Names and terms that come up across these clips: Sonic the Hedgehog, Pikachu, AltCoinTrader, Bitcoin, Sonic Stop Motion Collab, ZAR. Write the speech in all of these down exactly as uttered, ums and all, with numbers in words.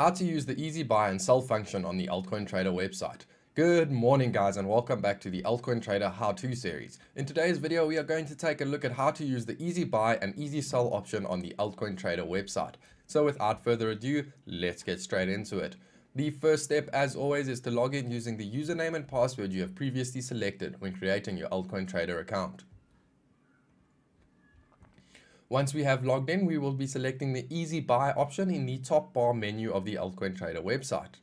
How to use the easy buy and sell function on the Altcoin Trader website. Good morning guys, and welcome back to the Altcoin Trader how-to series. In today's video we are going to take a look at how to use the easy buy and easy sell option on the Altcoin Trader website. So without further ado, let's get straight into it. The first step, as always, is to log in using the username and password you have previously selected when creating your Altcoin Trader account. Once we have logged in, we will be selecting the easy buy option in the top bar menu of the Altcoin Trader website.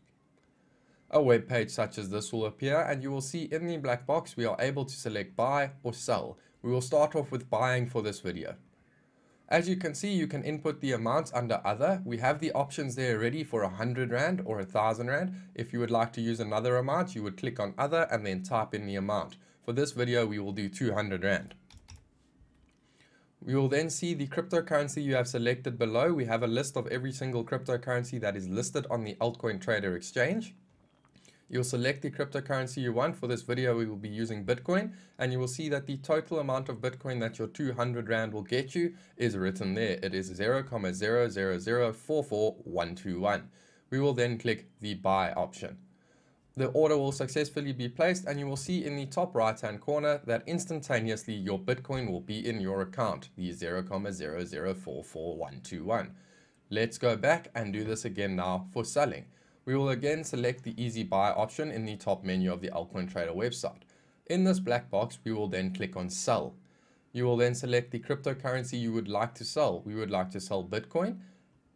A web page such as this will appear, and you will see in the black box we are able to select buy or sell. We will start off with buying for this video. As you can see, you can input the amounts under other. We have the options there ready for one hundred rand or one thousand rand. If you would like to use another amount, you would click on other and then type in the amount. For this video, we will do two hundred rand. We will then see the cryptocurrency you have selected below. We have a list of every single cryptocurrency that is listed on the Altcoin Trader exchange. You'll select the cryptocurrency you want. For this video, we will be using Bitcoin, and you will see that the total amount of Bitcoin that your two hundred rand will get you is written there. It is zero point zero zero zero four four one two one. We will then click the buy option. The order will successfully be placed, and you will see in the top right hand corner that instantaneously your Bitcoin will be in your account, the zero point zero zero four four one two one. Let's go back and do this again now for selling. We will again select the easy buy option in the top menu of the Altcoin Trader website. In this black box, we will then click on sell. You will then select the cryptocurrency you would like to sell. We would like to sell Bitcoin.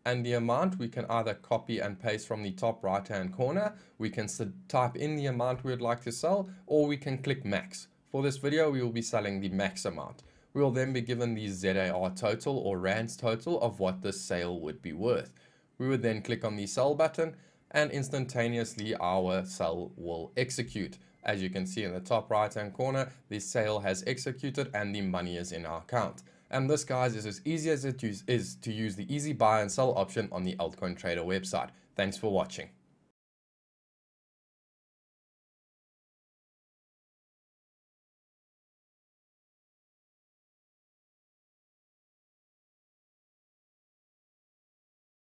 And the amount we can either copy and paste from the top right hand corner, we can type in the amount we would like to sell, or we can click max. For this video, we will be selling the max amount. We will then be given the Z A R total or rands total of what this sale would be worth. We would then click on the sell button, and instantaneously our sell will execute. As you can see in the top right hand corner, the sale has executed and the money is in our account. And this, guys, is as easy as it is to use the easy buy and sell option on the Altcoin Trader website. Thanks for watching.